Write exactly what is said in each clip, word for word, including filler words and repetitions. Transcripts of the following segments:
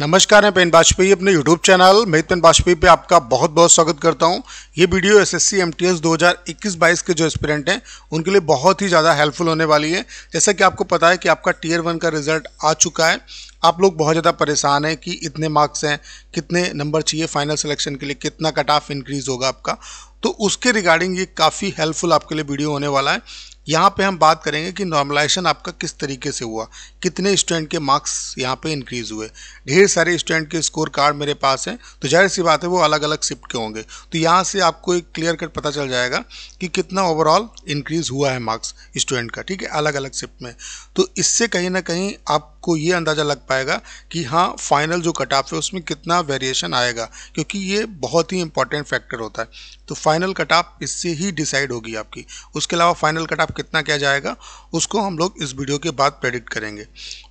नमस्कार, मैं प्रवीण वाजपेयी अपने YouTube channel math with Praveen Vajpayee पे आपका बहुत बहुत स्वागत करता हूं। ये वीडियो एसएससी एमटीएस दो हज़ार इक्कीस बाईस के जो एस्पिरेंट हैं उनके लिए बहुत ही ज़्यादा हेल्पफुल होने वाली है। जैसा कि आपको पता है कि आपका टीयर वन का रिजल्ट आ चुका है, आप लोग बहुत ज़्यादा परेशान हैं कि इतने मार्क्स हैं, कितने नंबर चाहिए फाइनल सिलेक्शन के लिए, कितना कट ऑफ इंक्रीज़ होगा आपका, तो उसके रिगार्डिंग ये काफ़ी हेल्पफुल आपके लिए वीडियो होने वाला है। यहाँ पे हम बात करेंगे कि नॉर्मलाइजेशन आपका किस तरीके से हुआ, कितने स्टूडेंट के मार्क्स यहाँ पे इंक्रीज़ हुए। ढेर सारे स्टूडेंट के स्कोर कार्ड मेरे पास हैं, तो जाहिर सी बात है वो अलग अलग शिफ्ट के होंगे, तो यहाँ से आपको एक क्लियर कट पता चल जाएगा कि कितना ओवरऑल इंक्रीज़ हुआ है मार्क्स स्टूडेंट का, ठीक है, अलग अलग शिफ्ट में। तो इससे कहीं ना कहीं आपको ये अंदाज़ा लग पाएगा कि हाँ फाइनल जो कट ऑफ है उसमें कितना वेरिएशन आएगा, क्योंकि ये बहुत ही इंपॉर्टेंट फैक्टर होता है। तो फाइनल कट ऑफ इससे ही डिसाइड होगी आपकी, उसके अलावा फाइनल कट ऑफ कितना क्या जाएगा उसको हम लोग इस वीडियो के बाद प्रेडिक्ट करेंगे।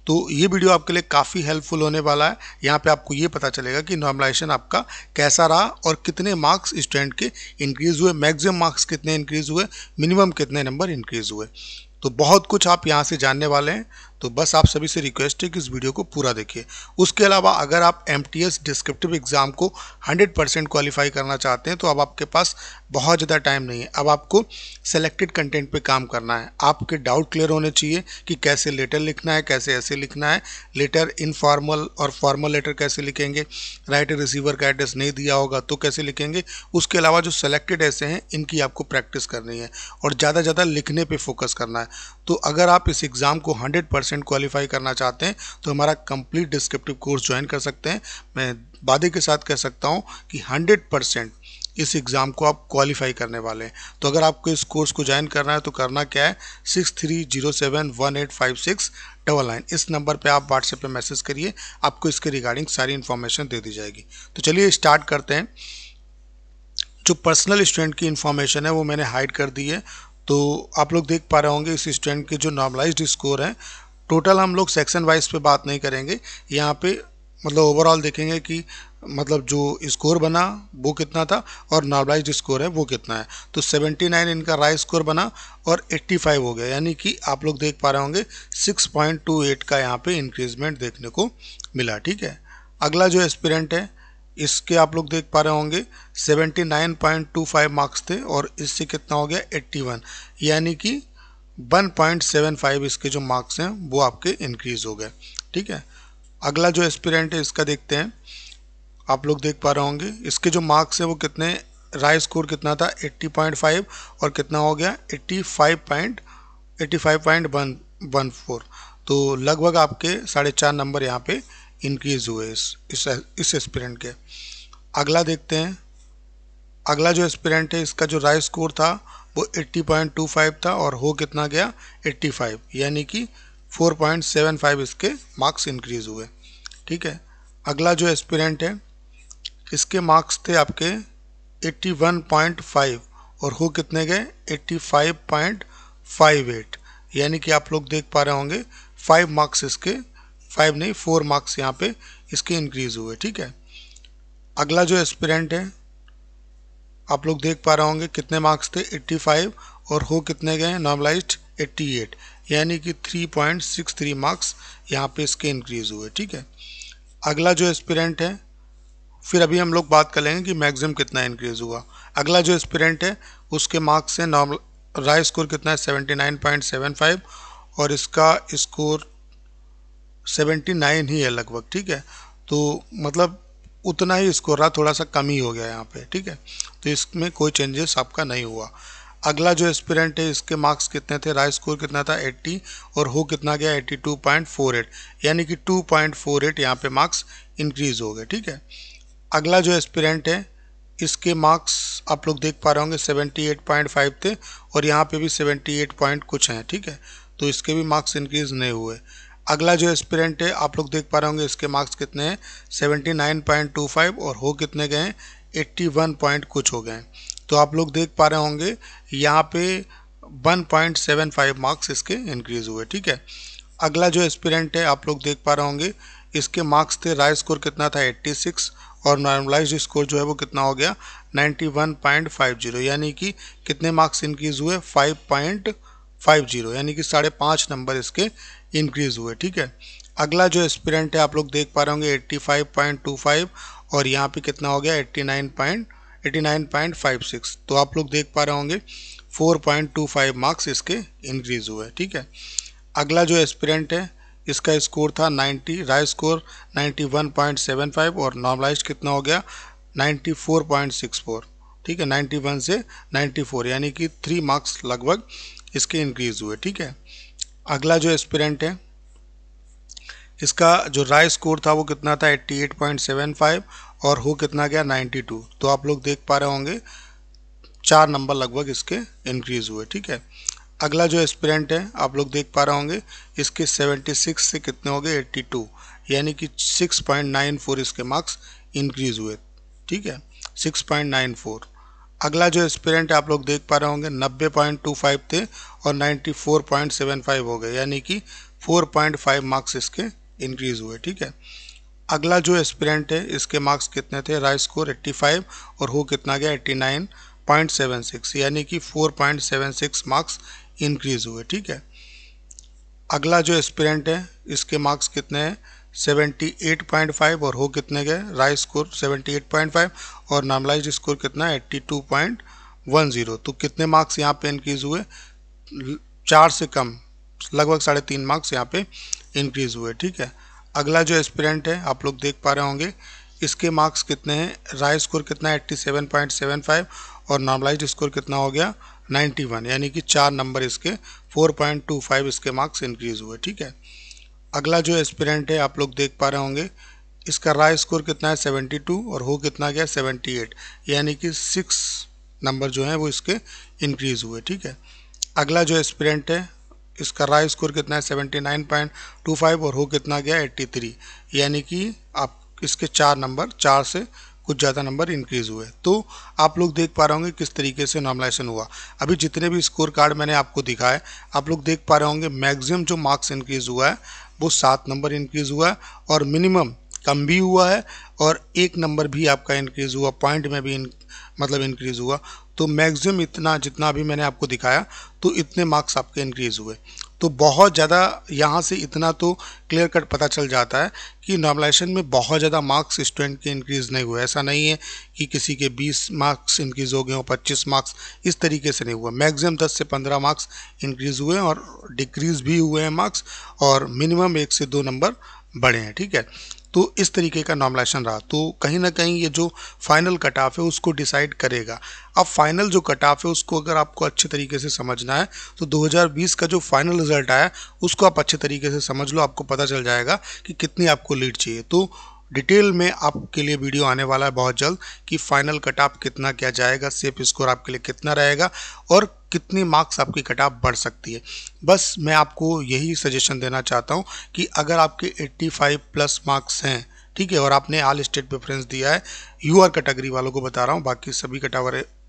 तो ये वीडियो आपके लिए काफ़ी हेल्पफुल होने वाला है। यहाँ पे आपको ये पता चलेगा कि नॉर्मलाइजेशन आपका कैसा रहा और कितने मार्क्स स्टूडेंट के इंक्रीज़ हुए, मैक्सिमम मार्क्स कितने इंक्रीज़ हुए, मिनिमम कितने नंबर इंक्रीज़ हुए। तो बहुत कुछ आप यहाँ से जानने वाले हैं, तो बस आप सभी से रिक्वेस्ट है कि इस वीडियो को पूरा देखिए। उसके अलावा अगर आप एमटीएस डिस्क्रिप्टिव एग्ज़ाम को हंड्रेड परसेंट क्वालिफाई करना चाहते हैं तो अब आपके पास बहुत ज़्यादा टाइम नहीं है, अब आपको सेलेक्टेड कंटेंट पे काम करना है। आपके डाउट क्लियर होने चाहिए कि कैसे लेटर लिखना है, कैसे ऐसे लिखना है, लेटर इनफॉर्मल और फॉर्मल लेटर कैसे लिखेंगे, राइटर रिसीवर का एड्रेस नहीं दिया होगा तो कैसे लिखेंगे। उसके अलावा जो सेलेक्टेड ऐसे हैं इनकी आपको प्रैक्टिस करनी है और ज़्यादा ज़्यादा लिखने पर फोकस करना है। तो अगर आप इस एग्ज़ाम को हंड्रेड परसेंट क्वालिफाई करना चाहते हैं तो हमारा कंप्लीट डिस्क्रिप्टिव कोर्स ज्वाइन कर सकते हैं। मैं वादे के साथ कह सकता हूं कि हंड्रेड परसेंट इस एग्ज़ाम को आप क्वालिफाई करने वाले हैं। तो अगर आपको इस कोर्स को ज्वाइन करना है तो करना क्या है, six three zero seven one eight five six double nine, इस नंबर पे आप व्हाट्सएप पे मैसेज करिए, आपको इसके रिगार्डिंग सारी इन्फॉर्मेशन दे दी जाएगी। तो चलिए स्टार्ट करते हैं। जो पर्सनल स्टूडेंट की इन्फॉर्मेशन है वो मैंने हाइड कर दी है, तो आप लोग देख पा रहे होंगे इस स्टूडेंट के जो नॉर्मलाइज्ड स्कोर हैं। टोटल हम लोग सेक्शन वाइज पे बात नहीं करेंगे, यहाँ पे मतलब ओवरऑल देखेंगे कि मतलब जो स्कोर बना वो कितना था और नॉर्मलाइज्ड स्कोर है वो कितना है। तो सेवेंटी नाइन इनका राय स्कोर बना और एट्टी फाइव हो गया, यानी कि आप लोग देख पा रहे होंगे सिक्स पॉइंट टू एट का यहाँ पे इंक्रीजमेंट देखने को मिला, ठीक है। अगला जो एस्पिरेंट है इसके आप लोग देख पा रहे होंगे seventy nine point two five marks थे और इससे कितना हो गया एट्टी वन, यानी कि वन पॉइंट सेवन फाइव इसके जो मार्क्स हैं वो आपके इंक्रीज़ हो गए, ठीक है। अगला जो एस्पिरेंट है इसका देखते हैं, आप लोग देख पा रहे होंगे इसके जो मार्क्स हैं वो कितने, राय स्कोर कितना था एट्टी पॉइंट फाइव और कितना हो गया eighty five point eighty five point one one four, तो लगभग आपके साढ़े चार नंबर यहाँ पे इंक्रीज़ हुए इस इस इस एस्पिरेंट के। अगला देखते हैं, अगला जो एस्पिरेंट है इसका जो राय स्कोर था वो एट्टी पॉइंट टू फाइव था और हो कितना गया एट्टी फाइव, यानी कि फोर पॉइंट सेवन फाइव इसके मार्क्स इंक्रीज़ हुए, ठीक है। अगला जो एस्पिरेंट है इसके मार्क्स थे आपके एट्टी वन पॉइंट फाइव और हो कितने गए eighty five point five eight, यानी कि आप लोग देख पा रहे होंगे फाइव मार्क्स इसके, फाइव नहीं फोर मार्क्स यहाँ पे इसके इंक्रीज़ हुए, ठीक है। अगला जो एस्पिरेंट है आप लोग देख पा रहे होंगे कितने मार्क्स थे एट्टी फाइव और हो कितने गए नॉर्मलाइज्ड एट्टी एट, यानी कि three point six three marks यहाँ पे इसके इंक्रीज़ हुए, ठीक है। अगला जो एस्पिरेंट है, फिर अभी हम लोग बात कर लेंगे कि मैक्सिमम कितना इंक्रीज़ हुआ। अगला जो एस्पिरेंट है उसके मार्क्स हैं नॉर्मल, राय स्कोर कितना है seventy nine point seven five और इसका स्कोर सेवेंटी नाइन ही है लगभग, ठीक है। तो मतलब उतना ही स्कोर रहा, थोड़ा सा कम ही हो गया यहाँ पे, ठीक है। तो इसमें कोई चेंजेस आपका नहीं हुआ। अगला जो एस्पिरेंट है इसके मार्क्स कितने थे, राय स्कोर कितना था एट्टी और हो कितना गया eighty two point four eight, यानी कि टू पॉइंट फोर एट यहाँ पे मार्क्स इंक्रीज़ हो गए, ठीक है। अगला जो एस्पिरेंट है इसके मार्क्स आप लोग देख पा रहे होंगे सेवेंटी एट पॉइंट फाइव थे और यहाँ पे भी सेवेंटी एट पॉइंट कुछ हैं, ठीक है, तो इसके भी मार्क्स इंक्रीज़ नहीं हुए। अगला जो एस्पिरेंट है आप लोग देख पा रहे होंगे इसके मार्क्स कितने हैं seventy nine point two five और हो कितने गए एट्टी वन पॉइंट कुछ हो गए, तो आप लोग देख पा रहे होंगे यहाँ पे one point seven five marks इसके इंक्रीज़ हुए, ठीक है। अगला जो एस्पिरेंट है आप लोग देख पा रहे होंगे इसके मार्क्स थे, राय स्कोर कितना था एट्टी सिक्स और नॉर्मलाइज्ड स्कोर जो है वो कितना हो गया ninety one point five zero, यानी कि कितने मार्क्स इंक्रीज़ हुए फाइव पॉइंट फाइव जीरो, यानी कि साढ़े पाँच नंबर इसके इंक्रीज़ हुए, ठीक है। अगला जो एस्पिरेंट है आप लोग देख पा रहे होंगे eighty five point two five और यहाँ पे कितना हो गया eighty nine point eighty nine point five six, तो आप लोग देख पा रहे होंगे four point two five marks इसके इंक्रीज हुए। ठीक है, अगला जो एस्पिरेंट है इसका स्कोर था ninety, raw score ninety one point seven five और नॉर्मलाइज कितना हो गया ninety four point six four. ठीक है, नाइन्टी वन से नाइन्टी फोर यानी कि थ्री मार्क्स लगभग इसके इंक्रीज हुए। ठीक है, अगला जो एस्पिरेंट है इसका जो राय स्कोर था वो कितना था eighty eight point seven five और हो कितना गया नाइन्टी टू, तो आप लोग देख पा रहे होंगे चार नंबर लगभग इसके इंक्रीज हुए। ठीक है, अगला जो एस्पिरेंट है आप लोग देख पा रहे होंगे इसके सेवेंटी सिक्स से कितने हो गए एट्टी टू यानी कि सिक्स पॉइंट नाइन फोर इसके मार्क्स इंक्रीज हुए। ठीक है, सिक्स पॉइंट नाइन फोर। अगला जो एस्पिरेंट आप लोग देख पा रहे होंगे नाइन्टी पॉइंट टू फाइव थे और ninety four point seven five हो गए यानी कि फोर पॉइंट फाइव मार्क्स इसके इंक्रीज हुए। ठीक है, अगला जो एस्पिरेंट है इसके मार्क्स कितने थे, राय स्कोर एट्टी फाइव और हो कितना गया eighty nine point seven six यानी कि four point seven six marks increase हुए। ठीक है, अगला जो एस्पिरेंट है इसके मार्क्स कितने हैं सेवेंटी एट पॉइंट फाइव और हो कितने गए, raw score seventy eight point five और नॉर्मलाइज्ड स्कोर कितना है eighty two point one zero, तो कितने मार्क्स यहाँ पे इंक्रीज हुए, चार से कम लगभग साढ़े तीन मार्क्स यहाँ पे इंक्रीज हुए। ठीक है, अगला जो एस्पिरेंट है आप लोग देख पा रहे होंगे इसके मार्क्स कितने हैं, राय स्कोर कितना है eighty seven point seven five और नॉर्मलाइज्ड स्कोर कितना हो गया नाइन्टी वन यानी कि चार नंबर इसके फोर पॉइंट टू फाइव इसके मार्क्स इंक्रीज हुए। ठीक है, अगला जो एस्पिरेंट है आप लोग देख पा रहे होंगे इसका राय स्कोर कितना है सेवेंटी टू और हो कितना गया सेवेंटी एट यानी कि सिक्स नंबर जो है वो इसके इंक्रीज हुए। ठीक है, अगला जो एस्पिरेंट है इसका राय स्कोर कितना है seventy nine point two five और हो कितना गया एट्टी थ्री यानी कि आप इसके चार नंबर चार से कुछ ज़्यादा नंबर इंक्रीज़ हुए। तो आप लोग देख पा रहे होंगे किस तरीके से नॉर्मलाइजेशन हुआ। अभी जितने भी स्कोर कार्ड मैंने आपको दिखाए आप लोग देख पा रहे होंगे मैक्सिमम जो मार्क्स इंक्रीज़ हुआ है वो सात नंबर इंक्रीज़ हुआ है और मिनिमम कम भी हुआ है और एक नंबर भी आपका इंक्रीज़ हुआ, पॉइंट में भी मतलब इंक्रीज़ हुआ। तो मैक्सिमम इतना जितना भी मैंने आपको दिखाया तो इतने मार्क्स आपके इंक्रीज़ हुए। तो बहुत ज़्यादा यहाँ से इतना तो क्लियर कट पता चल जाता है कि नॉर्मलाइजेशन में बहुत ज़्यादा मार्क्स स्टूडेंट के इंक्रीज़ नहीं हुए। ऐसा नहीं है कि किसी के बीस मार्क्स इंक्रीज़ हो गए हो, पच्चीस मार्क्स, इस तरीके से नहीं हुआ। मैक्सिमम दस से पंद्रह मार्क्स इंक्रीज़ हुए और डिक्रीज़ भी हुए हैं मार्क्स और मिनिमम एक से दो नंबर बढ़े हैं। ठीक है, तो इस तरीके का नॉर्मलाइजेशन रहा। तो कहीं ना कहीं ये जो फाइनल कट ऑफ है उसको डिसाइड करेगा। अब फाइनल जो कट ऑफ है उसको अगर आपको अच्छे तरीके से समझना है तो दो हज़ार बीस का जो फाइनल रिजल्ट आया उसको आप अच्छे तरीके से समझ लो, आपको पता चल जाएगा कि कितनी आपको लीड चाहिए। तो डिटेल में आपके लिए वीडियो आने वाला है बहुत जल्द कि फाइनल कट ऑफ कितना क्या जाएगा, सेफ स्कोर आपके लिए कितना रहेगा और कितने मार्क्स आपकी कट ऑफ बढ़ सकती है। बस मैं आपको यही सजेशन देना चाहता हूं कि अगर आपके एट्टी फाइव प्लस मार्क्स हैं, ठीक है, और आपने ऑल स्टेट प्रेफरेंस दिया है, यूआर कैटेगरी वालों को बता रहा हूं, बाकी सभी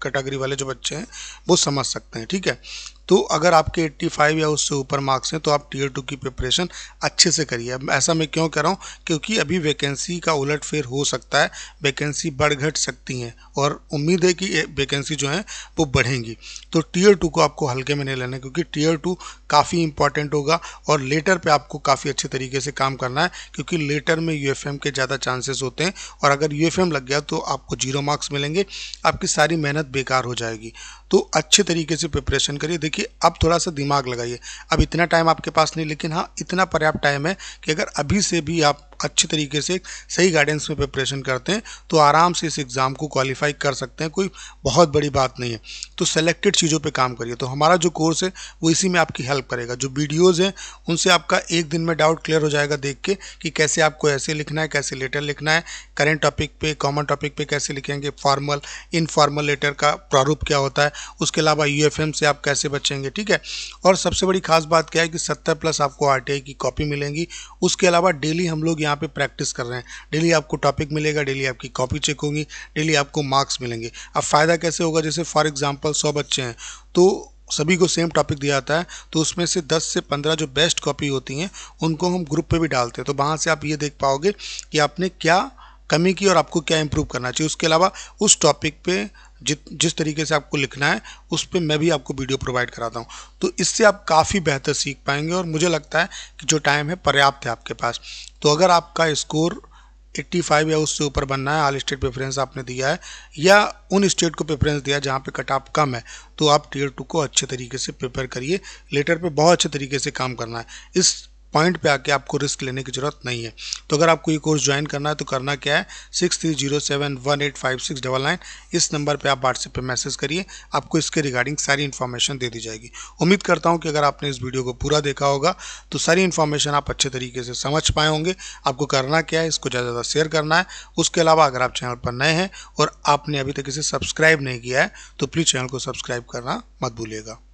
कैटेगरी वाले जो बच्चे हैं वो समझ सकते हैं। ठीक है, तो अगर आपके एट्टी फाइव या उससे ऊपर मार्क्स हैं तो आप टीयर टू की प्रिपरेशन अच्छे से करिए। ऐसा मैं क्यों कर रहा हूँ, क्योंकि अभी वैकेंसी का उलटफेर हो सकता है, वैकेंसी बढ़ घट सकती हैं और उम्मीद है कि वैकेंसी जो है वो बढ़ेंगी। तो टीयर टू को आपको हल्के में नहीं लेना, क्योंकि टीयर टू काफ़ी इंपॉर्टेंट होगा और लेटर पर आपको काफ़ी अच्छे तरीके से काम करना है, क्योंकि लेटर में यू एफ एम के ज़्यादा चांसेस होते हैं और अगर यू एफ एम लग गया तो आपको जीरो मार्क्स मिलेंगे, आपकी सारी मेहनत बेकार हो जाएगी। तो अच्छे तरीके से प्रिपरेशन करिए। देखिए अब थोड़ा सा दिमाग लगाइए, अब इतना टाइम आपके पास नहीं, लेकिन हाँ इतना पर्याप्त टाइम है कि अगर अभी से भी आप अच्छे तरीके से सही गाइडेंस में प्रिपरेशन करते हैं तो आराम से इस एग्ज़ाम को क्वालिफाई कर सकते हैं। कोई बहुत बड़ी बात नहीं है। तो सेलेक्टेड चीज़ों पे काम करिए। तो हमारा जो कोर्स है वो इसी में आपकी हेल्प करेगा। जो वीडियोस हैं उनसे आपका एक दिन में डाउट क्लियर हो जाएगा देख के कि कैसे आपको ऐसे लिखना है, कैसे लेटर लिखना है, करेंट टॉपिक पर, कॉमन टॉपिक पर कैसे लिखेंगे, फॉर्मल इनफॉर्मल लेटर का प्रारूप क्या होता है, उसके अलावा यू एफ एम से आप कैसे बचेंगे। ठीक है, और सबसे बड़ी खास बात क्या है कि सत्तर प्लस आपको आर टी आई की कॉपी मिलेंगी। उसके अलावा डेली हम लोग यहाँ पे प्रैक्टिस कर रहे हैं, डेली आपको टॉपिक मिलेगा, डेली आपकी कॉपी चेक होगी, डेली आपको मार्क्स मिलेंगे। अब फ़ायदा कैसे होगा, जैसे फॉर एग्जांपल सौ बच्चे हैं तो सभी को सेम टॉपिक दिया जाता है, तो उसमें से दस से पंद्रह जो बेस्ट कॉपी होती हैं उनको हम ग्रुप पे भी डालते हैं। तो वहाँ से आप ये देख पाओगे कि आपने क्या कमी की और आपको क्या इम्प्रूव करना चाहिए। उसके अलावा उस टॉपिक पे जित जिस तरीके से आपको लिखना है उस पर मैं भी आपको वीडियो प्रोवाइड कराता हूँ, तो इससे आप काफ़ी बेहतर सीख पाएंगे और मुझे लगता है कि जो टाइम है पर्याप्त है आपके पास। तो अगर आपका स्कोर पचासी या उससे ऊपर बनना है, ऑल स्टेट प्रेफरेंस आपने दिया है या उन स्टेट को प्रेफरेंस दिया जहाँ पे कट ऑफ कम है, तो आप टीयर टू को अच्छे तरीके से प्रिपेयर करिए। लेटर पे बहुत अच्छे तरीके से काम करना है, इस पॉइंट पे आके आपको रिस्क लेने की ज़रूरत नहीं है। तो अगर आपको ये कोर्स ज्वाइन करना है तो करना क्या है, six three zero seven one eight five six double nine इस नंबर पे आप व्हाट्सएप पे मैसेज करिए, आपको इसके रिगार्डिंग सारी इन्फॉर्मेशन दे दी जाएगी। उम्मीद करता हूँ कि अगर आपने इस वीडियो को पूरा देखा होगा तो सारी इन्फॉर्मेशन आप अच्छे तरीके से समझ पाए होंगे। आपको करना क्या है, इसको ज़्यादा से ज़्यादा शेयर करना है। उसके अलावा अगर आप चैनल पर नए हैं और आपने अभी तक इसे सब्सक्राइब नहीं किया है तो प्लीज़ चैनल को सब्सक्राइब करना मत भूलिएगा।